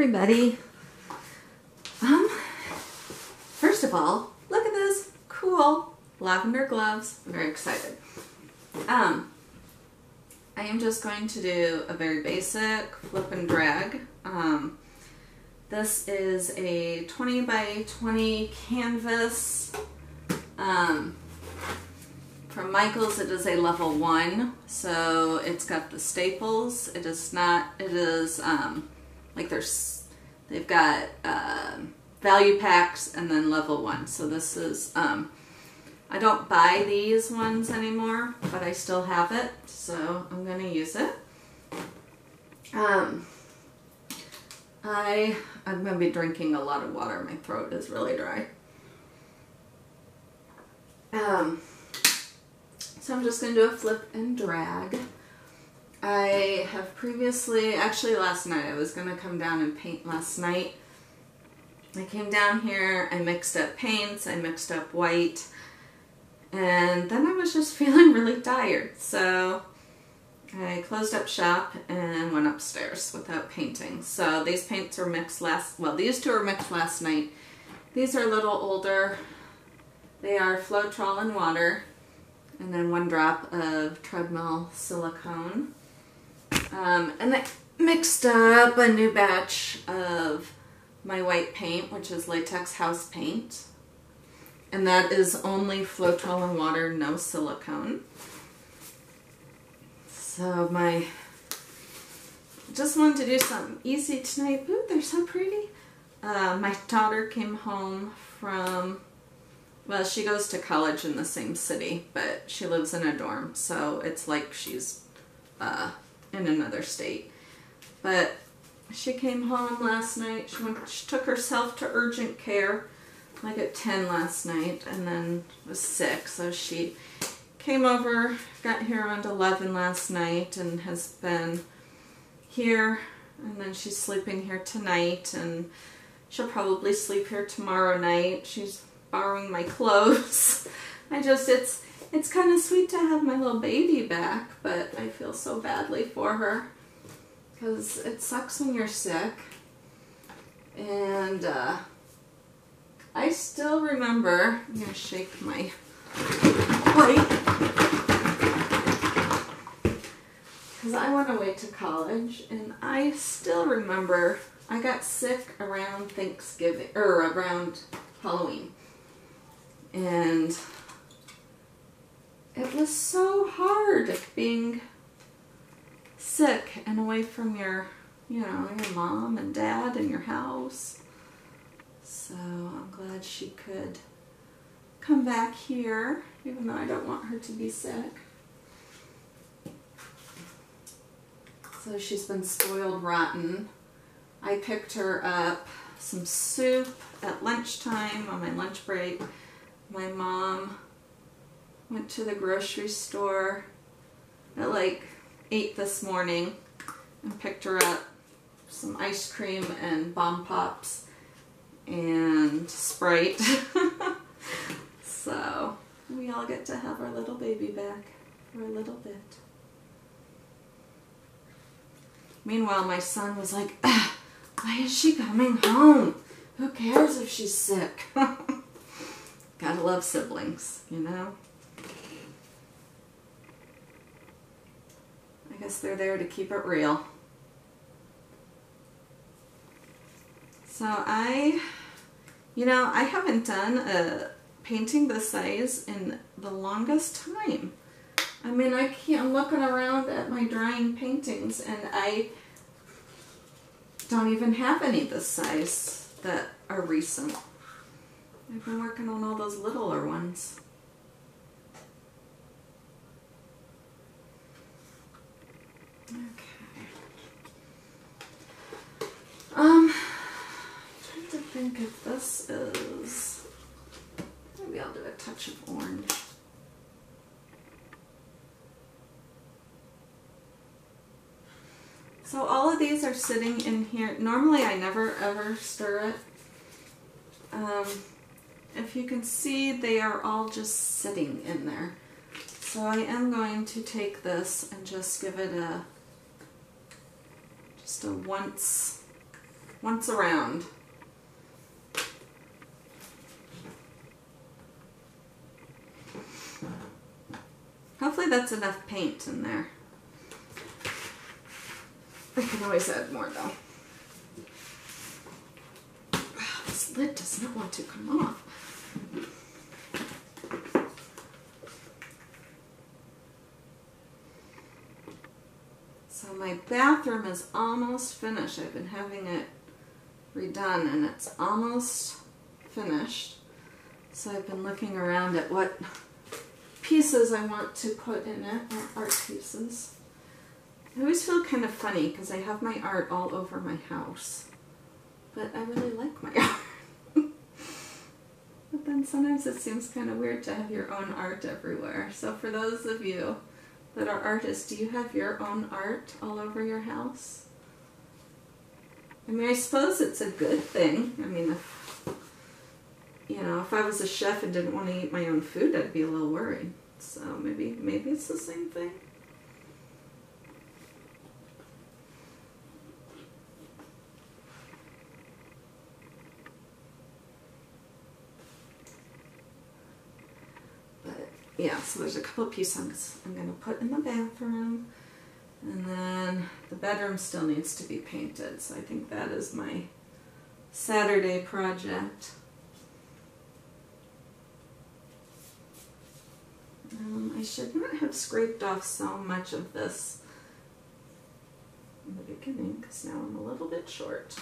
everybody. First of all, look at this cool lavender gloves. I'm very excited. I am just going to do a very basic flip and drag. This is a 20 by 20 canvas. From Michaels, it is a level 1, so it's got the staples. It is not, it is like they've got value packs and then level 1. So this is, I don't buy these ones anymore, but I still have it, so I'm going to use it. I'm going to be drinking a lot of water. My throat is really dry. So I'm just going to do a flip and drag. I have previously, actually last night, I was going to come down and paint last night. I came down here, I mixed up paints, I mixed up white, and then I was just feeling really tired. So I closed up shop and went upstairs without painting. So these paints were mixed these two were mixed last night. These are a little older. They are Floetrol and water, and then 1 drop of treadmill silicone. And I mixed up a new batch of my white paint, which is latex house paint. And that is only Floetrol and water, no silicone. So I just wanted to do something easy tonight. Ooh, they're so pretty. My daughter came home from, well, she goes to college in the same city, but she lives in a dorm, so it's like she's in another state. But she came home last night. She took herself to urgent care, like at 10 last night, and then was sick. So she came over, got here around 11 last night, and has been here. And then she's sleeping here tonight, and she'll probably sleep here tomorrow night. She's borrowing my clothes. It's kind of sweet to have my little baby back, but I feel so badly for her because it sucks when you're sick. And I still remember, I'm gonna shake my plate because I went away to college, and I still remember I got sick around Thanksgiving or around Halloween. And it was so hard being sick and away from your, your mom and dad and your house. So I'm glad she could come back here, even though I don't want her to be sick. So she's been spoiled rotten. I picked her up some soup at lunchtime on my lunch break. My mom went to the grocery store at like 8 this morning and picked her up some ice cream and bomb pops and Sprite. So we all get to have our little baby back for a little bit. Meanwhile, my son was like, why is she coming home? Who cares if she's sick? Gotta love siblings, I guess they're there to keep it real. So I haven't done a painting this size in the longest time. I'm looking around at my drying paintings, and I don't even have any this size that are recent. I've been working on all those littler ones. Okay. I'm trying to think if this is, maybe I'll do a touch of orange. So all of these are sitting in here. Normally I never ever stir it. If you can see, they are all just sitting in there. So I am going to take this and just give it a once once around. Hopefully that's enough paint in there. I can always add more though. This lid does not want to come off. So my bathroom is almost finished. I've been having it redone and it's almost finished. So I've been looking around at what pieces I want to put in it, or art pieces. I always feel kind of funny because I have my art all over my house, but I really like my art. But then sometimes it seems kind of weird to have your own art everywhere. So for those of you that are artists, do you have your own art all over your house? I mean, I suppose it's a good thing. I mean, if I was a chef and didn't want to eat my own food, I'd be a little worried. So maybe it's the same thing. Yeah, so there's a couple of pieces I'm going to put in the bathroom, and then the bedroom still needs to be painted, so I think that is my Saturday project. I should not have scraped off so much of this in the beginning, because now I'm a little bit short.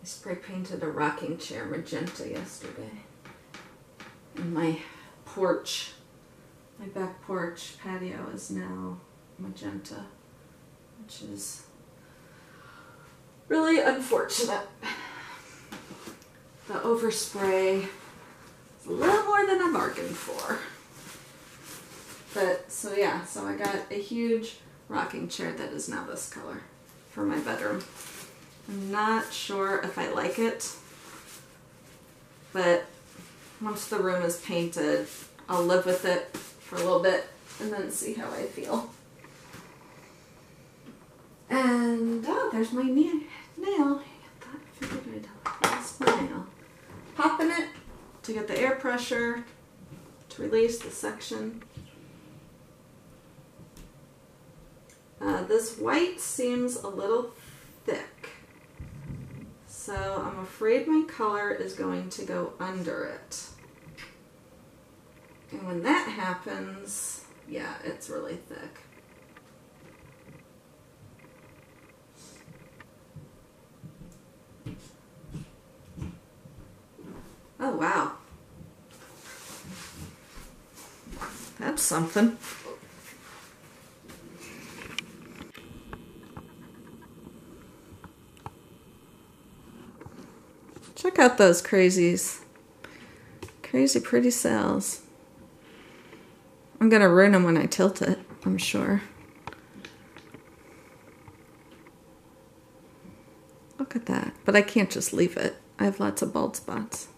I spray painted a rocking chair magenta yesterday. And my porch, my back porch patio is now magenta, which is really unfortunate. The overspray is a little more than I bargained for. But so yeah, so I got a huge rocking chair that is now this color for my bedroom. I'm not sure if I like it, but once the room is painted, I'll live with it for a little bit and then see how I feel. And, oh, there's my nail. I figured I'd lost my nail. Popping it to get the air pressure to release the section. This white seems a little thick. So I'm afraid my color is going to go under it. And when that happens, yeah, it's really thick. Oh, wow. That's something. Check out those crazies. Crazy pretty cells. I'm gonna ruin them when I tilt it, I'm sure. Look at that. But I can't just leave it. I have lots of bald spots.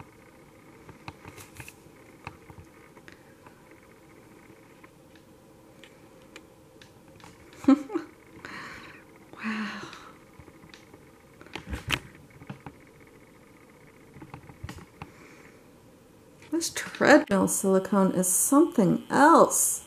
This treadmill silicone is something else.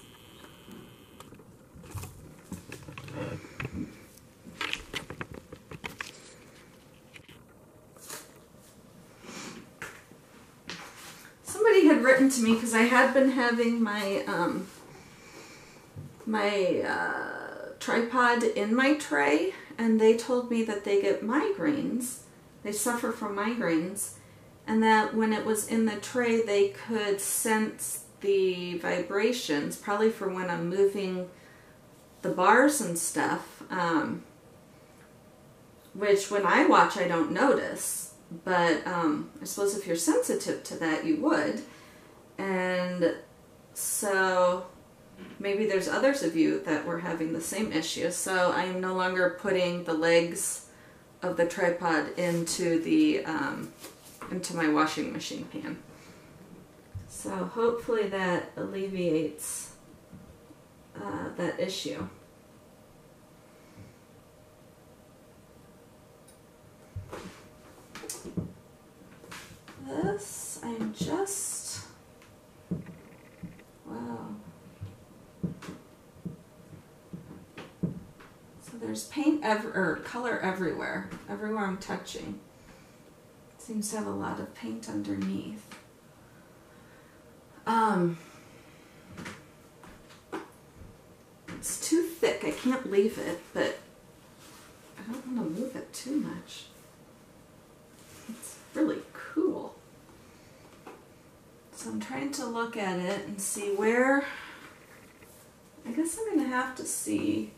Somebody had written to me because I had been having my tripod in my tray, and they told me that they get migraines. They suffer from migraines. And that when it was in the tray, they could sense the vibrations, probably for when I'm moving the bars and stuff, which when I watch, I don't notice. But I suppose if you're sensitive to that, you would. And so maybe there's others of you that were having the same issue. So I'm no longer putting the legs of the tripod into the into my washing machine pan. So hopefully that alleviates that issue. This, I'm just, wow. So there's paint color everywhere, I'm touching. Seems to have a lot of paint underneath. It's too thick, I can't leave it, but I don't want to move it too much. It's really cool. So I'm trying to look at it and see where, I guess I'm going to have to see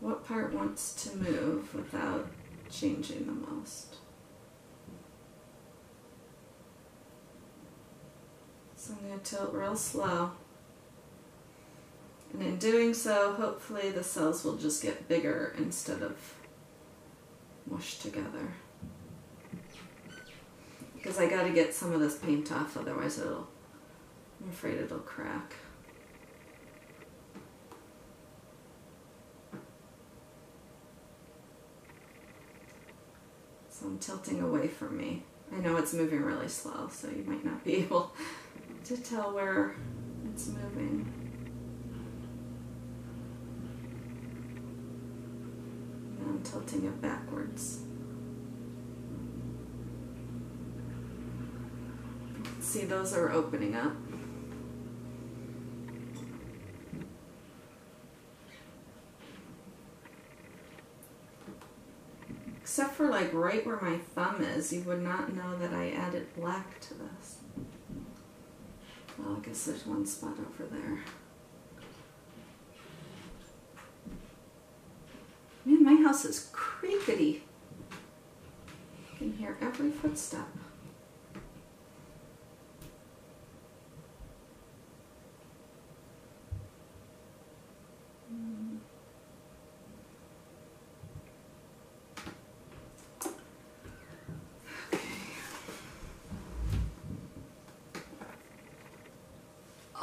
what part wants to move without changing the most. So I'm going to tilt real slow. And in doing so, hopefully the cells will just get bigger instead of mushed together. Because I got to get some of this paint off, otherwise it'll, I'm afraid it'll crack. So I'm tilting away from me. I know it's moving really slow, so you might not be able to tell where it's moving. Now I'm tilting it backwards. See, those are opening up. Except for like right where my thumb is, you would not know that I added black to this. Well, I guess there's one spot over there. Man, my house is creaky. You can hear every footstep.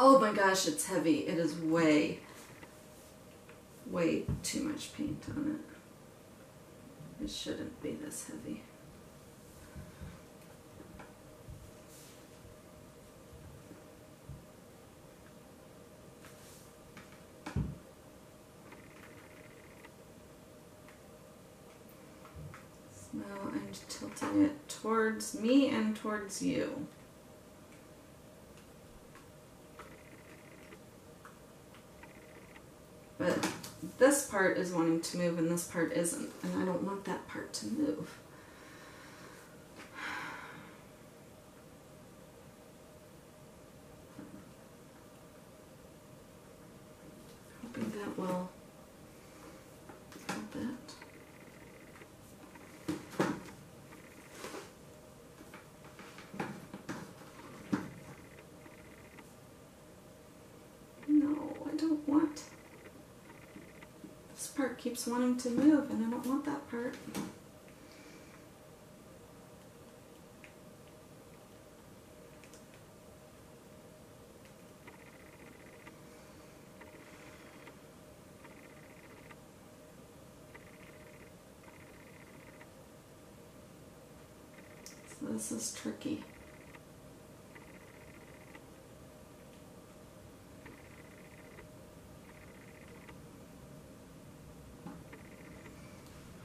Oh my gosh, it's heavy. It is way, way too much paint on it. It shouldn't be this heavy. So now I'm tilting it towards me and towards you. But this part is wanting to move and this part isn't, and I don't want that part to move. Hoping that will help it. No, I don't want. This part keeps wanting to move, and I don't want that part. So this is tricky.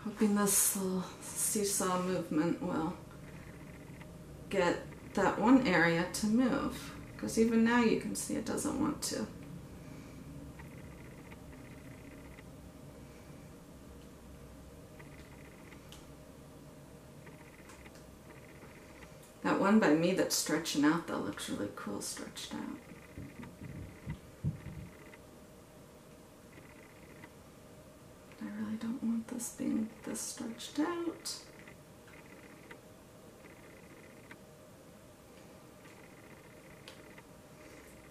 Hoping this little seesaw movement will get that one area to move, because even now you can see it doesn't want to. That one by me that's stretching out, that looks really cool stretched out. This being this stretched out.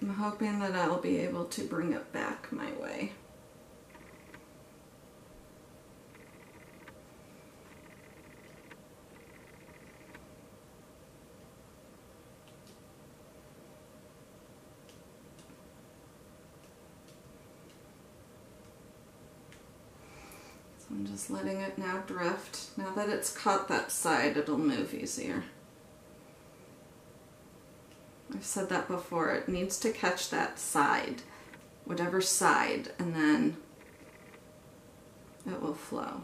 I'm hoping that I'll be able to bring it back my way. I'm just letting it now drift. Now that it's caught that side, it'll move easier. I've said that before, it needs to catch that side, whatever side, and then it will flow.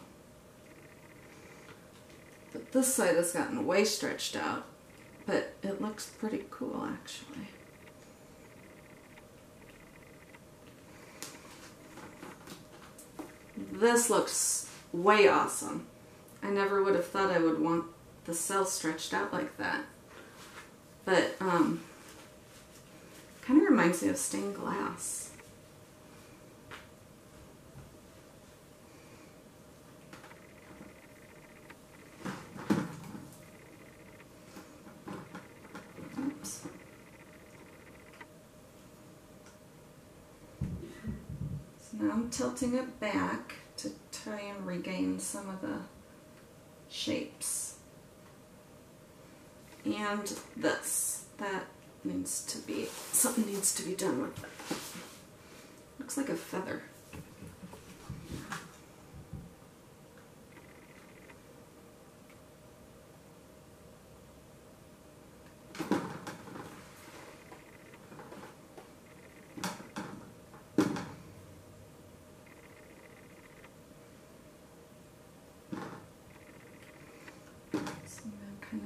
But this side has gotten way stretched out, but it looks pretty cool actually. This looks way awesome. I never would have thought I would want the cell stretched out like that. But kind of reminds me of stained glass. Oops. So now I'm tilting it back to try and regain some of the shapes. And this, that needs to be, something needs to be done with it. Looks like a feather.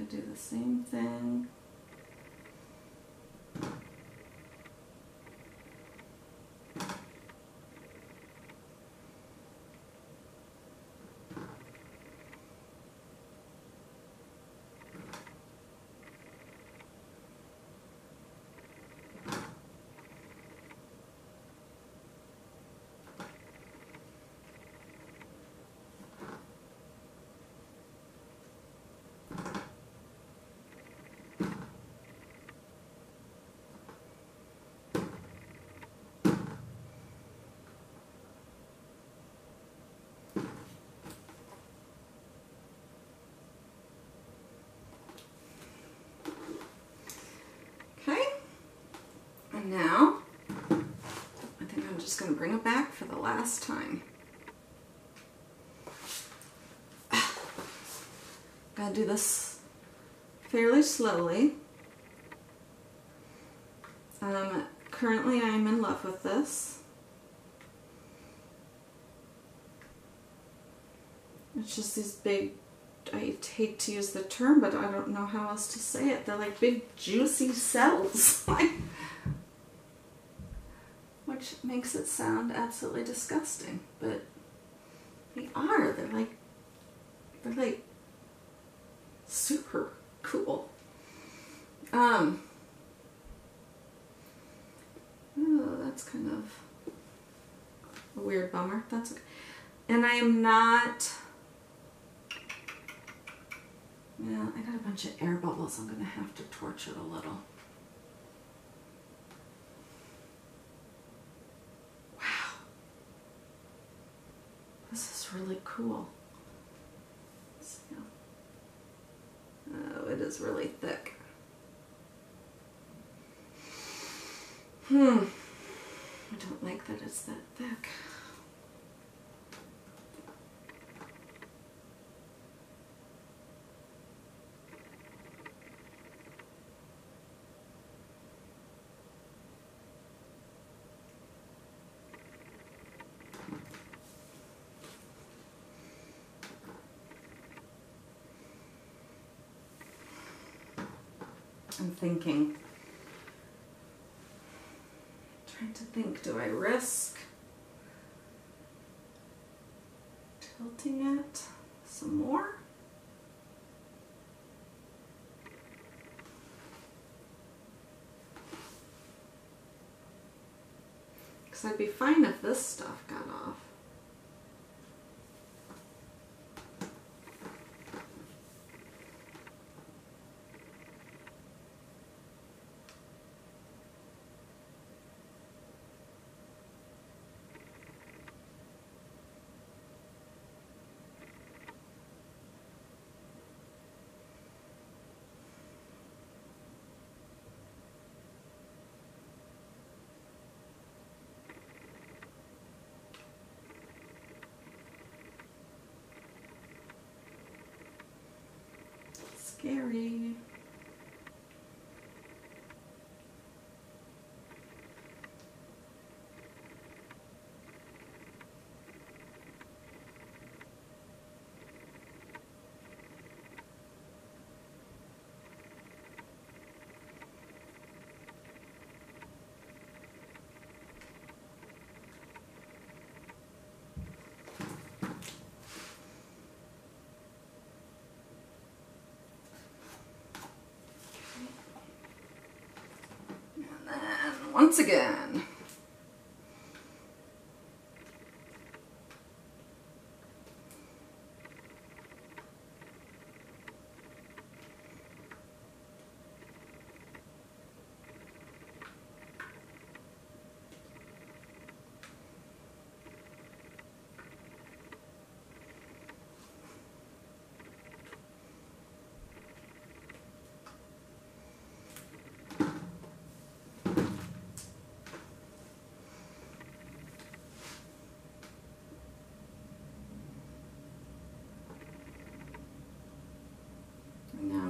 Do the same thing. Now, I think I'm just going to bring it back for the last time. Gotta do this fairly slowly. Currently, I'm in love with this. It's just these big, I hate to use the term, but I don't know how else to say it. They're like big, juicy cells. Which makes it sound absolutely disgusting, but they are. They're like super cool. Oh, that's kind of a weird bummer. That's okay. And I am not. Well, I got a bunch of air bubbles. I'm gonna have to torture a little. This is really cool. So, oh, it is really thick. I don't like that it's that thick. I'm thinking, trying to think, do I risk tilting it some more? Because I'd be fine if this stuff got off. Scary. Once again.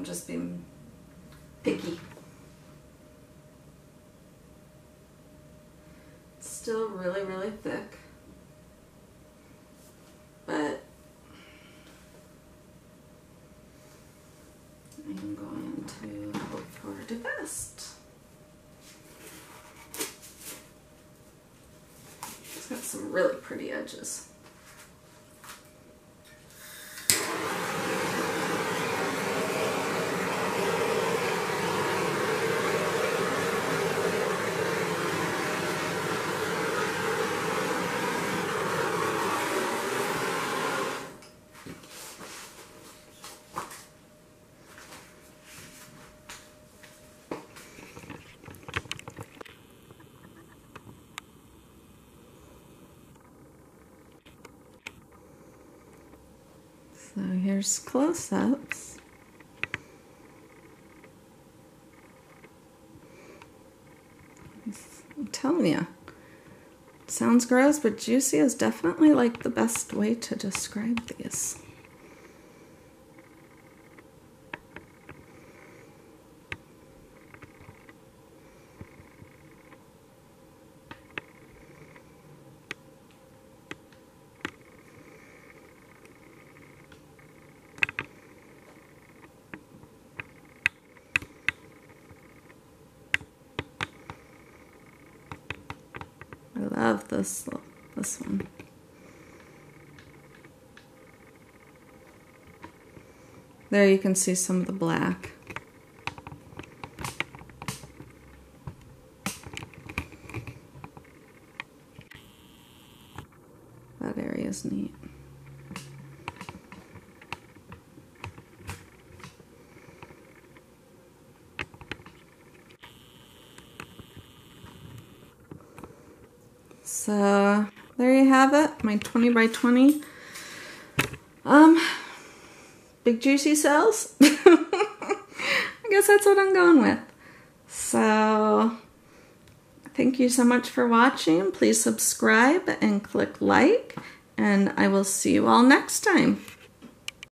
Just being picky. It's still really, really thick, but I'm going to hope for the best. It's got some really pretty edges. So here's close-ups. I'm telling you, it sounds gross, but juicy is definitely like the best way to describe these. Love this one. There you can see some of the black. That area is neat. So there you have it, my 20 by 20. Big juicy cells. I guess that's what I'm going with. So thank you so much for watching. Please subscribe and click like, and I will see you all next time.